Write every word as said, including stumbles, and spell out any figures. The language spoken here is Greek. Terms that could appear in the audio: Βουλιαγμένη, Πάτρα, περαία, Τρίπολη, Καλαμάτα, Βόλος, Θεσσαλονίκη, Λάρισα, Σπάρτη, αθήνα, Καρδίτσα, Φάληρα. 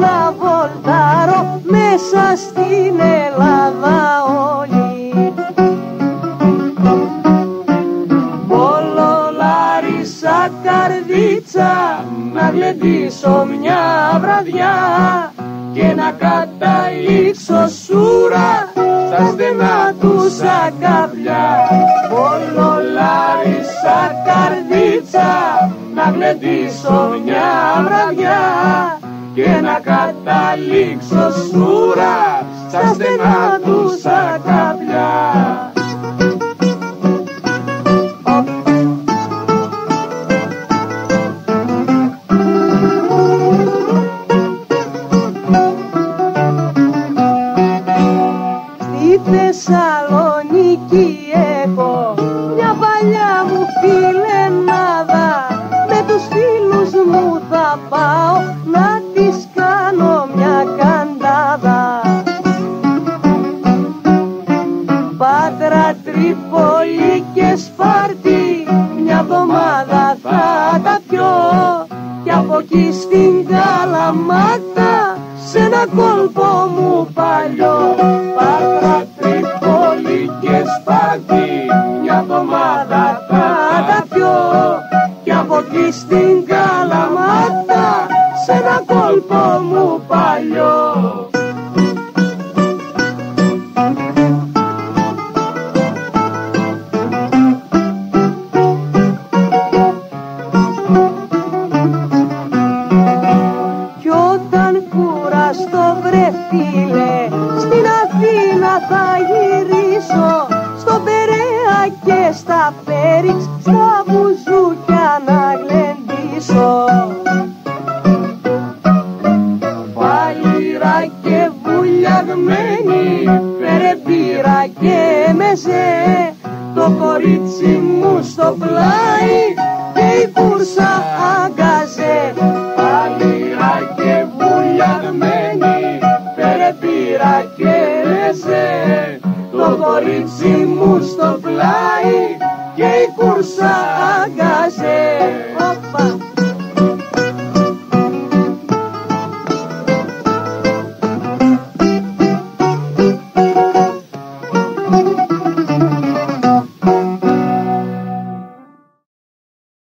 να βολτάρω μέσα στην Ελλάδα όλη. Βόλο, Λάρισα, Καρδίτσα, να γλεντήσω μια βραδιά και να καταλήξω σούρα στα στενά του σακαβλιά. Βόλο, Λάρισα, Καρδίτσα, να γλεντήσω μια βραδιά και να καταλήξω σούρα στα στενά του σακαβλιά. Θεσσαλονίκη έχω μια παλιά μου φιλενάδα, με τους φίλους μου θα πάω να της κάνω μια καντάδα. Πάτρα, Τρίπολη και Σπάρτη μια βδομάδα θα τα πιω, κι από εκεί στην Καλαμάτα σε ένα κόλπο μου παλιό. Πάτρα, Τρίπολη και Σπάρτη μια βδομάδα θα τα πιω, κι από εκεί στην Καλαμάτα σε ένα κόλπο μου παλιό. Στην Αθήνα θα γυρίσω, στο Περαία και στα Πέριξ, στα μπουζούκια να γλεντήσω. Φάληρα και Βουλιαγμένη, Περαία και μεζέ, το κορίτσι μου στο πλάι και η κούρσα αγκαζέ. Φάληρα και Βουλιαγμένη, Πήρα και ρεζέ, το κορίτσι μου στο πλάι και η κούρσα αγκάζε.